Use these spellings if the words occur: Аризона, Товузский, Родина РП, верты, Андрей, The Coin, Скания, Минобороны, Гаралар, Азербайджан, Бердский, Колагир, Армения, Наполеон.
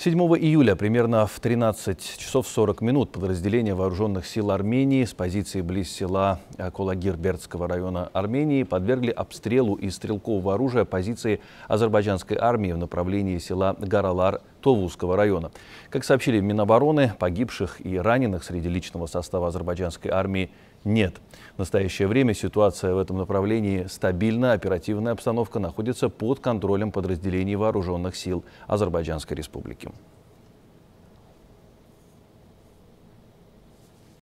7 июля примерно в 13 часов 40 минут подразделение вооруженных сил Армении с позиции близ села Колагир Бердского района Армении подвергли обстрелу из стрелкового оружия позиции азербайджанской армии в направлении села Гаралар Товузского района. Как сообщили Минобороны, погибших и раненых среди личного состава азербайджанской армии нет. В настоящее время ситуация в этом направлении стабильна, оперативная обстановка находится под контролем подразделений вооруженных сил Азербайджанской Республики.